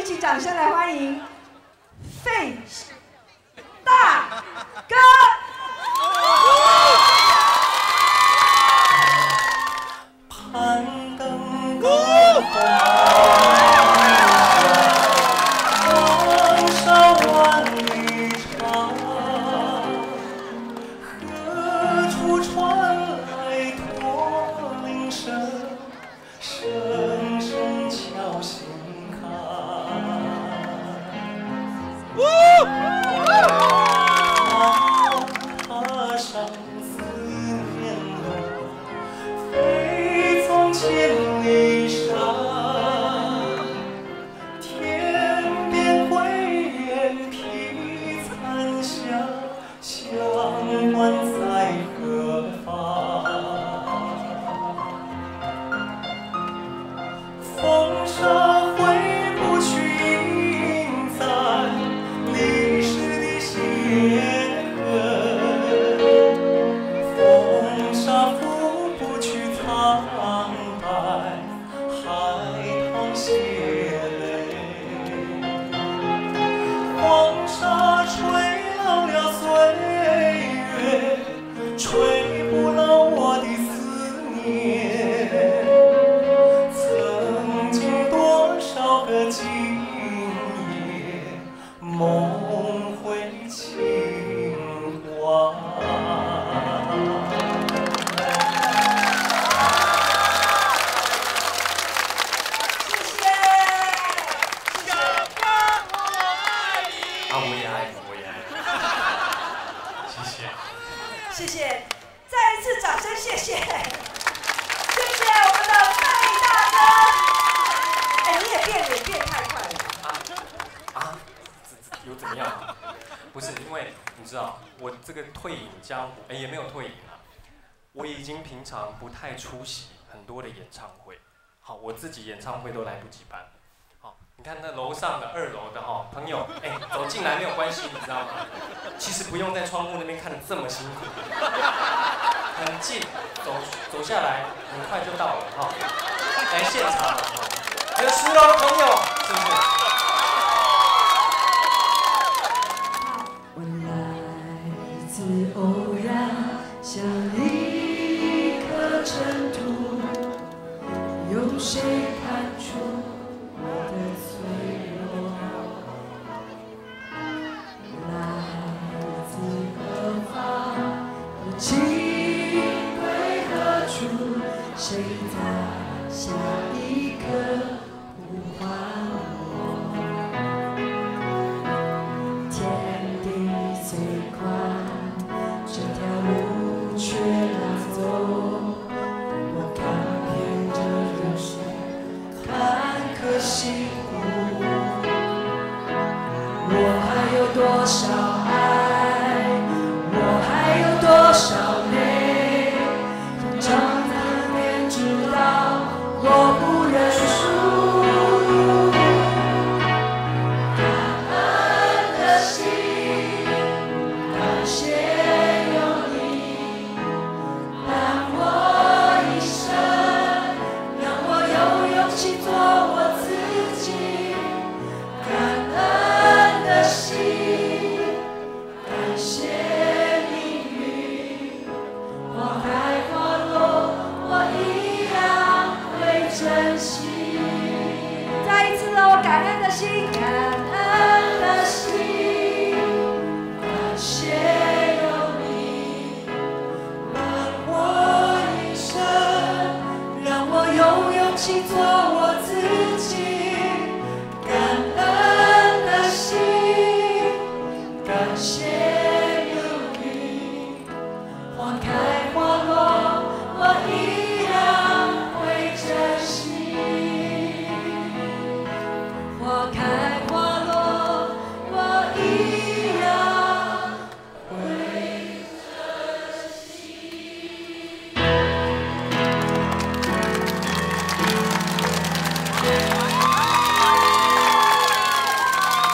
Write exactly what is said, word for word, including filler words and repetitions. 一起掌声来欢迎费大哥。攀登高峰，望上万里长，何处传来驼铃声？声声敲心坎。 太出席很多的演唱会，好，我自己演唱会都来不及办。好，你看那楼上的二楼的哈、哦、朋友，哎、欸，走进来没有关系，你知道吗？其实不用在窗户那边看得这么辛苦，很近，走走下来很快就到了哈、哦，来现场了哈，有十楼的朋友是不是？ 谁看出我的脆弱？来自何方？我情归何处？谁在下一刻呼唤我？天地虽宽，这条路却难走。 心湖，我还有多少爱？我还有多少泪？长在面，直到我不认输。感恩的心，感谢有你，伴我一生，让我有勇气做我。 感恩的心，感恩的心，感谢有你伴我一生，让我有勇气做我。